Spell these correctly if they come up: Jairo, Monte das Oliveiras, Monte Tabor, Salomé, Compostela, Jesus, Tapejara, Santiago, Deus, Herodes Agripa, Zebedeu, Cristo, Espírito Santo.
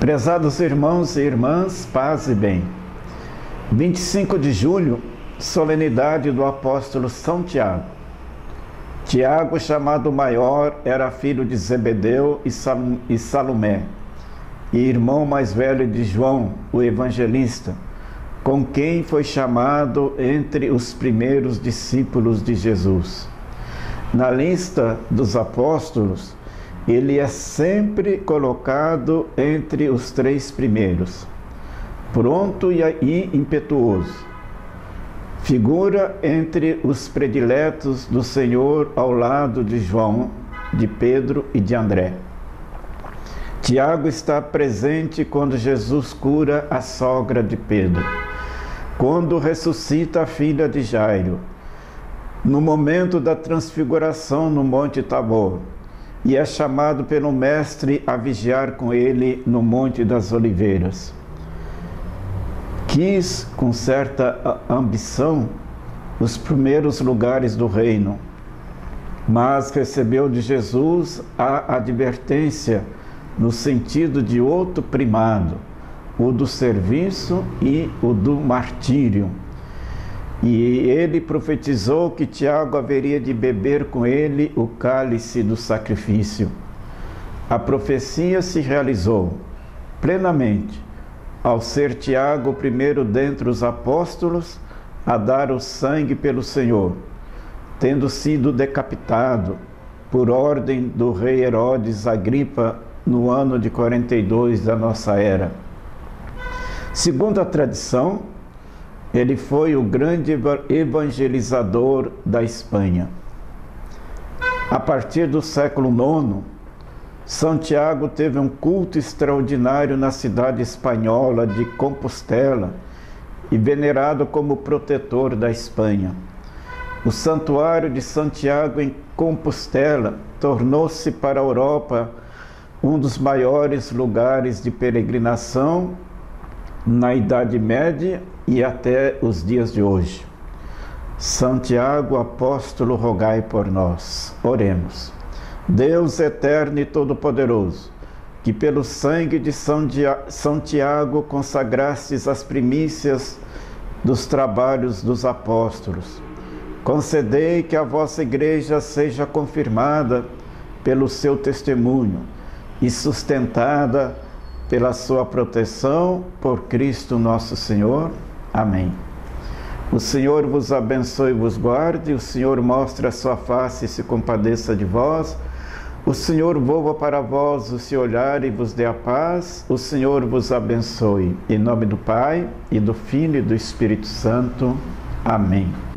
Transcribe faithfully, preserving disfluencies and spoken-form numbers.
Prezados irmãos e irmãs, paz e bem. vinte e cinco de julho, solenidade do apóstolo São Tiago. Tiago, chamado maior, era filho de Zebedeu e Salomé, e irmão mais velho de João, o evangelista, com quem foi chamado entre os primeiros discípulos de Jesus. Na lista dos apóstolos, ele é sempre colocado entre os três primeiros, pronto e impetuoso. Figura entre os prediletos do Senhor ao lado de João, de Pedro e de André. Tiago está presente quando Jesus cura a sogra de Pedro, quando ressuscita a filha de Jairo, no momento da transfiguração no Monte Tabor, e é chamado pelo Mestre a vigiar com ele no Monte das Oliveiras. Quis, com certa ambição, os primeiros lugares do reino, mas recebeu de Jesus a advertência no sentido de outro primado, o do serviço e o do martírio. E ele profetizou que Tiago haveria de beber com ele o cálice do sacrifício. A profecia se realizou plenamente, ao ser Tiago o primeiro dentre os apóstolos a dar o sangue pelo Senhor, tendo sido decapitado por ordem do rei Herodes Agripa no ano de quarenta e dois da nossa era. Segundo a tradição, ele foi o grande evangelizador da Espanha. A partir do século nono, São Tiago teve um culto extraordinário na cidade espanhola de Compostela e venerado como protetor da Espanha. O santuário de São Tiago em Compostela tornou-se para a Europa um dos maiores lugares de peregrinação na Idade Média e até os dias de hoje. Santiago, apóstolo, rogai por nós. Oremos. Deus eterno e todo-poderoso, que pelo sangue de São, Dia... São Tiago consagrastes as primícias dos trabalhos dos apóstolos, concedei que a vossa igreja seja confirmada pelo seu testemunho e sustentada pela sua proteção, por Cristo nosso Senhor. Amém. O Senhor vos abençoe e vos guarde, o Senhor mostre a sua face e se compadeça de vós, o Senhor volva para vós o seu olhar e vos dê a paz, o Senhor vos abençoe. Em nome do Pai, e do Filho e do Espírito Santo. Amém.